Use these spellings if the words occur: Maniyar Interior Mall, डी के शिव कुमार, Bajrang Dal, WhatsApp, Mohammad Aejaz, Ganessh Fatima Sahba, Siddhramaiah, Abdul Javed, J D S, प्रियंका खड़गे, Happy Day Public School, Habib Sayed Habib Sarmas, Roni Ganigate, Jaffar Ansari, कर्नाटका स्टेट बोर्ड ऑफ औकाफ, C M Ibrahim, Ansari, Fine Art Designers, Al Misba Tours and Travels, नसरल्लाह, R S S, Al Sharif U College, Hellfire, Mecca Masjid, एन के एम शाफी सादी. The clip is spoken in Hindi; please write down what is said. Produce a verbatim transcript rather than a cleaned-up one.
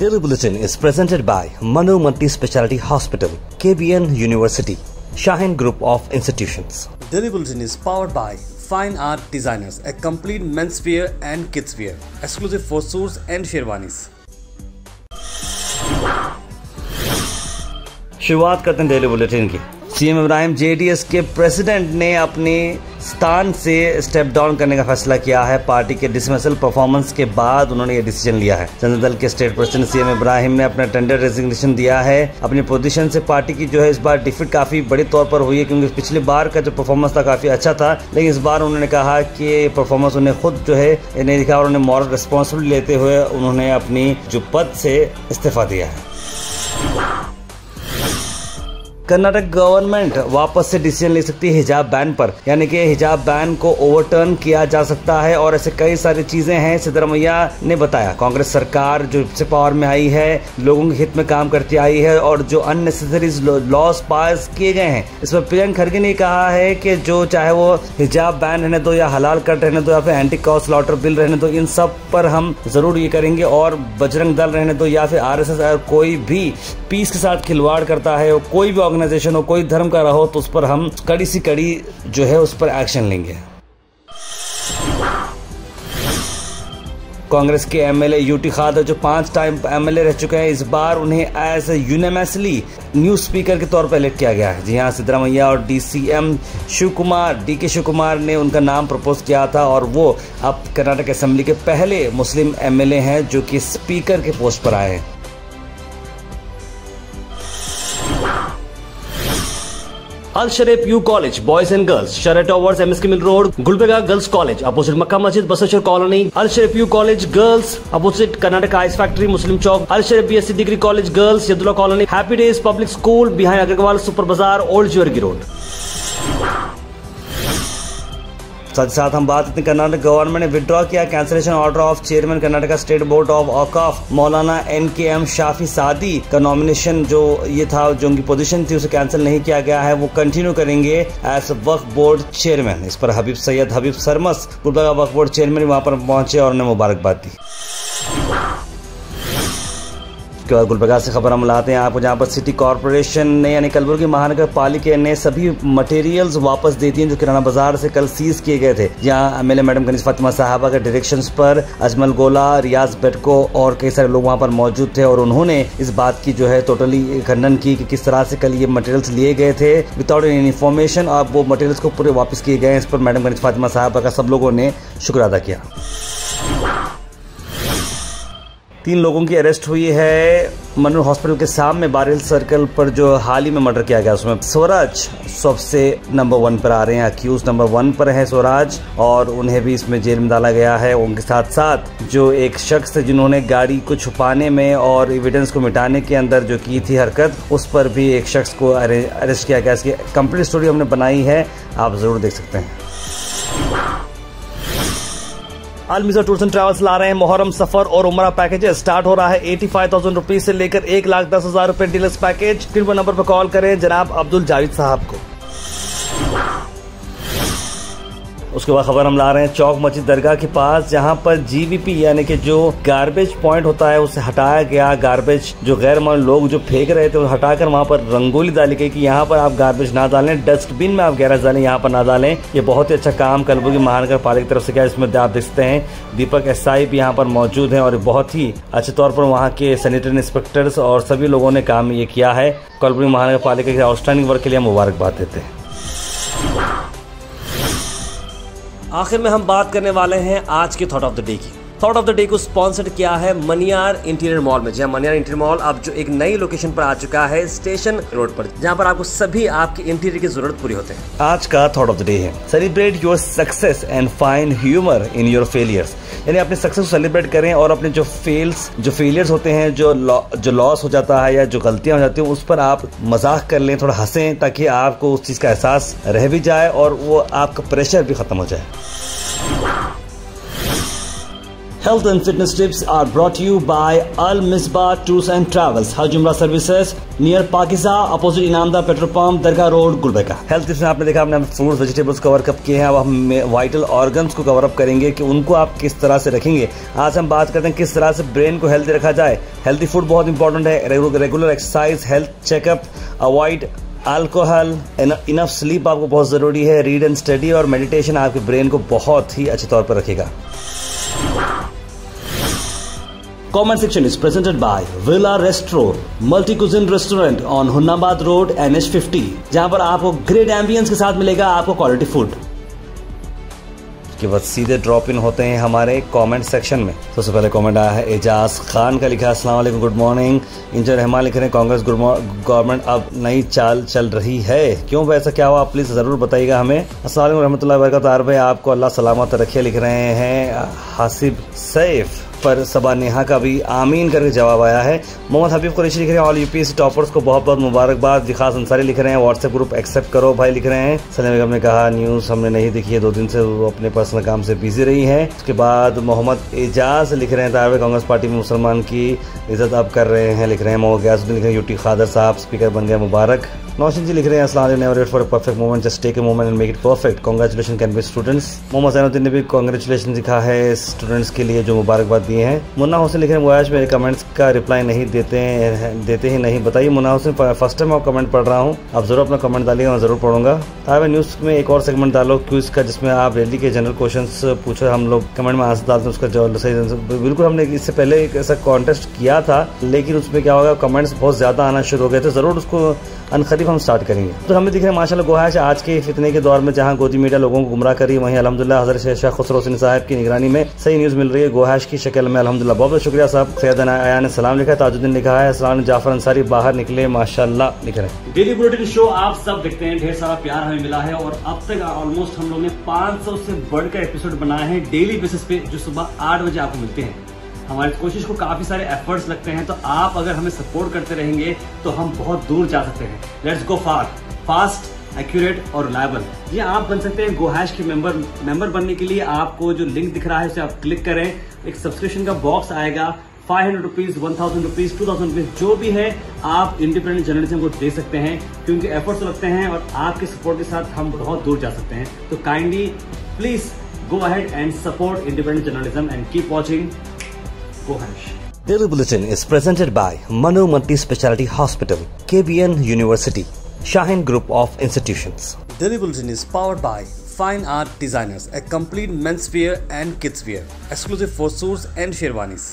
Daily Bulletin is presented by Manohar T Specialty Hospital, K B N University, Shaheen Group of Institutions. Daily Bulletin is powered by Fine Art Designers, a complete menswear and kidswear, exclusive for suits and sherwanis. शुरुआत करते हैं डेली बुलेटिन की। C M Ibrahim J D S के प्रेसिडेंट ने अपने स्थान से स्टेप डाउन करने का फैसला किया है। पार्टी के डिसमिसल परफॉर्मेंस के बाद उन्होंने ये डिसीजन लिया है। जनता दल के state president C M Ibrahim ने अपना टेंडर रेजिग्नेशन दिया है। अपनी पोजीशन से पार्टी की जो है इस बार डिफिट काफ़ी बड़े तौर पर हुई है, क्योंकि पिछली बार का जो परफॉर्मेंस था काफ़ी अच्छा था, लेकिन इस बार उन्होंने कहा कि परफॉर्मेंस उन्हें खुद जो है नहीं दिखा और उन्हें मॉरल रिस्पॉन्सिबिलिटी लेते हुए उन्होंने अपनी जो पद से इस्तीफा दिया है। कर्नाटक गवर्नमेंट वापस से डिसीजन ले सकती है हिजाब बैन पर, यानी कि हिजाब बैन को ओवरटर्न किया जा सकता है और ऐसे कई सारी चीजें हैं। सिद्धरमैया ने बताया कांग्रेस सरकार जो से पावर में आई है लोगों के हित में काम करती आई है और जो अननेसेसरी लॉज पास किए गए हैं इस पर प्रियंका खड़गे ने कहा है कि जो चाहे वो हिजाब बैन रहने दो या हलाल कट रहने दो या फिर एंटी काउ स्लॉटर बिल रहने दो, इन सब पर हम जरूर ये करेंगे और बजरंग दल रहने दो या फिर आर एस एस कोई भी पीस के साथ खिलवाड़ करता है, कोई भी ऑर्गेनाइजेशन हो, कोई धर्म का रहो तो उस पर हम कड़ी सी कड़ी जो है उस पर एक्शन लेंगे। कांग्रेस के एमएलए यूटी खादर जो पांच टाइम एमएलए रह चुके हैं इस बार उन्हें as a unanimously news speaker के तौर पर इलेक्ट किया गया है। जी हाँ, सिद्धरामैया और D C M Shiv Kumar डी के शिव कुमार ने उनका नाम प्रपोज किया था और वो अब कर्नाटक असेंबली के पहले मुस्लिम एमएलए हैं जो कि स्पीकर के पोस्ट पर आए हैं। Al Sharif U college boys and girls शरट ओवर्स MSK mill road Gulbarga girls college opposite Makka Masjid Basaveshwar colony, Al Sharif U college girls opposite Karnataka ice factory Muslim Chowk, Al Sharif B S C degree college girls Yadulla colony, happy day public school behind Agarwal super बाजार ओल्ड ज्वेलरी रोड। साथ ही साथ हम बात करते हैं कर्नाटक गवर्नमेंट ने विड्रॉ किया cancellation order of chairman कर्नाटका स्टेट बोर्ड ऑफ औकाफ Maulana एन के एम शाफी सादी का नॉमिनेशन जो ये था जो उनकी पोजीशन थी उसे कैंसिल नहीं किया गया है, वो कंटिन्यू करेंगे एज वक्फ बोर्ड चेयरमैन। इस पर हबीब सैयद हबीब सरमस गुलबर्गा वक्फ बोर्ड चेयरमैन वहाँ पर पहुंचे और उन्हें मुबारकबाद दी। गुलबर्गा से खबर हम लाते हैं आपको, जहाँ पर सिटी कॉर्पोरेशन ने यानी कलबुर्गी महानगर पालिका ने सभी मटेरियल्स वापस दे दिए जो किराना बाजार से कल सीज किए गए थे। यहाँ एमएलए मैडम गणेश फातिमा साहबा के डायरेक्शंस पर अजमल गोला रियाज बेटको और कई सारे लोग वहाँ पर मौजूद थे और उन्होंने इस बात की जो है टोटली खंडन की कि किस तरह से कल ये मटेरियल्स लिए गए थे विदाउट एनी इन्फॉर्मेशन और वो मटेरियल्स को पूरे वापस किए गए। इस पर मैडम गणेश फातिमा साहबा का सब लोगों ने शुक्र अदा किया। तीन लोगों की अरेस्ट हुई है मनोहर हॉस्पिटल के सामने बारिल सर्कल पर जो हाल ही में मर्डर किया गया उसमें स्वराज सबसे नंबर वन पर आ रहे हैं। अक्यूज नंबर वन पर है स्वराज और उन्हें भी इसमें जेल में डाला गया है। उनके साथ साथ जो एक शख्स है जिन्होंने गाड़ी को छुपाने में और एविडेंस को मिटाने के अंदर जो की थी हरकत, उस पर भी एक शख्स को अरे, अरेस्ट किया गया। इसकी कंप्लीट स्टोरी हमने बनाई है, आप जरूर देख सकते हैं। अलमिजा टूर्स एंड ट्रैवल्स ला रहे हैं मोहर्रम सफर और उमरा पैकेज स्टार्ट हो रहा है एटी फाइव थाउजेंड रुपीज से लेकर एक लाख दस हजार रूपए डीलक्स पैकेज। फिर नंबर पर कॉल करें जनाब अब्दुल जावेद साहब को। उसके बाद खबर हम ला रहे हैं चौक मची दरगाह के पास, जहां पर जीवीपी यानी कि जो गार्बेज पॉइंट होता है उसे हटाया गया। गार्बेज जो गैरमान लोग जो फेंक रहे थे उसे हटाकर वहां पर रंगोली डाली गई कि यहां पर आप गार्बेज ना डालें, डस्टबिन में आप गैरज डालें, यहां पर ना डालें। ये बहुत ही अच्छा काम कलबुर्गी महानगर पालिका की तरफ से किया। इसमें आप देख सकते हैं दीपक एस आई भी यहाँ पर मौजूद है और बहुत ही अच्छे तौर पर वहाँ के सैनिटरी इंस्पेक्टर्स और सभी लोगों ने काम ये किया है। कलबुर्गी महानगर पालिका के आउटस्टैंडिंग वर्क के लिए हम मुबारकबाद देते हैं। आखिर में हम बात करने वाले हैं आज के थॉट ऑफ द डे की। थॉट ऑफ द डे को स्पॉन्सर्ड किया है मनियार इंटीरियर मॉल में। जहां मनियार इंटीरियर मॉल अब जो एक नई लोकेशन पर आ चुका है स्टेशन रोड पर, जहां पर आपको सभी आपकी इंटीरियर की जरूरत पूरी होते हैं। आज का थॉट ऑफ द डे है celebrate your success and find humour in your failures, यानी अपने सक्सेस को सेलिब्रेट करें और अपने जो फेल्स जो फेलियर्स होते हैं जो लौ, जो लॉस हो जाता है या जो गलतियां हो जाती हैं उस पर आप मजाक कर लें, थोड़ा हंसें ताकि आपको उस चीज़ का एहसास रह भी जाए और वो आपका प्रेशर भी खत्म हो जाए। Health and fitness tips are brought to you by Al Misba Tours and Travels, Haj Umrah Services near Pakiza, opposite Inamda Petrol Pump, Dargah Road, Gulbeka। Health tips में आपने देखा, हमने फ्रूट्स वेजिटेबल्स कवर अप किए हैं। अब हम वाइटल ऑर्गन्स को कवर अप करेंगे कि उनको आप किस तरह से रखेंगे। आज हम बात करते हैं किस तरह से ब्रेन को हेल्दी रखा जाए। हेल्दी फूड बहुत इंपॉर्टेंट है, regular exercise, health checkup, avoid alcohol, enough sleep आपको बहुत ज़रूरी है, रीड एंड स्टडी और मेडिटेशन आपके ब्रेन को बहुत ही अच्छे तौर पर रखेगा। Comment section is presented by Villa Restro, multi-cuisine restaurant on Hunnabad Road N H fifty, जहाँ पर आपको ग्रेट एम्बियंस के साथ मिलेगा आपको क्वालिटी फूड। कि बस सीधे ड्रॉप इन होते हैं हमारे कमेंट सेक्शन में। सबसे पहले कमेंट आया है एजाज खान का, लिखा अस्सलाम वालेकुम, गुड मॉर्निंग। इंजर रहमान लिख रहे हैं कांग्रेस गवर्नमेंट अब नई चाल चल रही है, क्यों वैसा क्या हुआ, प्लीज ज़रूर बताइएगा हमें। अस्सलाम वालेकुम रहमतुल्लाहि व बरकातहू, आपको अल्लाह सलामत रखे, लिख रहे हैं हासिब सैफ। पर सबा नेहा का भी आमीन करके जवाब आया है। मोहम्मद हफीब कुरैशी लिख रहे हैं ऑल यूपीएससी टॉपर्स को बहुत बहुत मुबारकबाद। विकास अंसारी लिख रहे हैं व्हाट्सएप ग्रुप एक्सेप्ट करो भाई, लिख रहे हैं। सलीम बेगम ने कहा न्यूज़ हमने नहीं देखी है, दो दिन से वो अपने पर्सनल काम से बिजी रही हैं। उसके बाद मोहम्मद एजाज लिख रहे हैं तारवे कांग्रेस पार्टी में मुसलमान की इज्जत अब कर रहे हैं, लिख रहे हैं। मोह गयासुद्दीन लिख रहे हैं यूटी खादर साहब स्पीकर बन गए, मुबारक। नौशन जी लिख रहे हैं अस्सलाम वालेकुम, never wait for a perfect moment, just take a moment and make it perfect, congratulation can be students. Mohammed Zainuddin ने भी कांग्रेचुलेशन लिखा है स्टूडेंट्स के लिए जो मुबारकबाद दिए हैं। मुन्ना हुसैन लिख रहे हैं गोहाश मेरे कमेंट्स का रिप्लाई नहीं देते हैं, देते ही नहीं, बताइए मुन्ना हुसैन, फर्स्ट टाइम आप कमेंट पढ़ रहा हूँ, आप जरूर अपना कमेंट डालिए, मैं जरूर पढ़ूंगा। ताबे न्यूज़ में एक और सेगमेंट डालो क्विज का, जिसमें आप रैली के जनरल क्वेश्चन पूछो, हम लोग कमेंट में आंसर डालते हैं उसका जो सही आंसर। बिल्कुल हमने इससे पहले एक ऐसा कॉन्टेस्ट किया था, लेकिन उसमें क्या होगा कमेंट्स बहुत ज़्यादा आना शुरू हो गए थे, ज़रूर उसको अनखरीफ हम स्टार्ट करेंगे। तो हमें दिख रहे हैं माशाल्लाह गोहाश आज के फितने के दौर में जहां गोदी मीडिया लोगों को गुमराह करी, वहीं अल्हम्दुलिल्लाह हजरत शाह खुसरो हुसैन साहब की निगरानी में सही न्यूज़ मिल रही है गोहाश की शक्ल में, अल्हम्दुलिल्लाह। बहुत बहुत शुक्रिया साहब। सैयदना आया ने सलाम लिखा, ताजुद्दीन ने कहा है अस्सलाम, जाफर अंसारी बाहर निकले माशाल्लाह, लिख रहे हैं। डेली बुलेटिन शो आप सब देखते हैं, ढेर सारा प्यार हमें मिला है और अब तक ऑलमोस्ट हम लोग ने पाँच सौ से बढ़कर एपिसोड बनाए हैं डेली बेसिस पे, जो सुबह आठ बजे आपको मिलते हैं। हमारी कोशिश को काफ़ी सारे एफर्ट्स लगते हैं, तो आप अगर हमें सपोर्ट करते रहेंगे तो हम बहुत दूर जा सकते हैं। Let's go far, fast, accurate और रिलायबल। ये आप बन सकते हैं गोहाश के मेंबर। मेंबर बनने के लिए आपको जो लिंक दिख रहा है उसे आप क्लिक करें, एक सब्सक्रिप्शन का बॉक्स आएगा, five hundred rupees, one thousand rupees, two thousand rupees जो भी है आप इंडिपेंडेंट जर्नलिज्म को दे सकते हैं, क्योंकि एफर्ट्स लगते हैं और आपके सपोर्ट के साथ हम बहुत दूर जा सकते हैं। तो kindly please go ahead and support independent journalism and keep watching Gohash. Daily bulletin is presented by Manohar T speciality hospital, KBN university, Shaheen group of institutions. Daily bulletin is powered by fine art designers, a complete men's wear and kids wear, exclusive for suits and sherwanis.